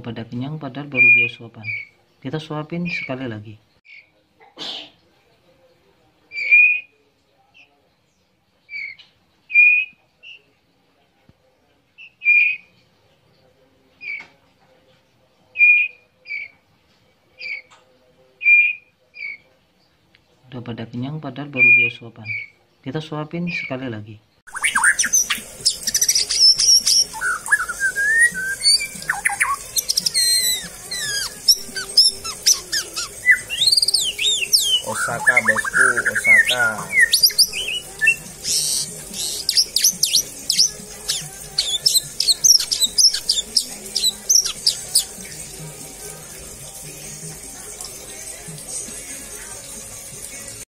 udah pada kenyang padahal baru 2 suapan. Kita suapin sekali lagi. Udah pada kenyang padahal baru 2 suapan. Kita suapin sekali lagi. Osaka bosku, Osaka.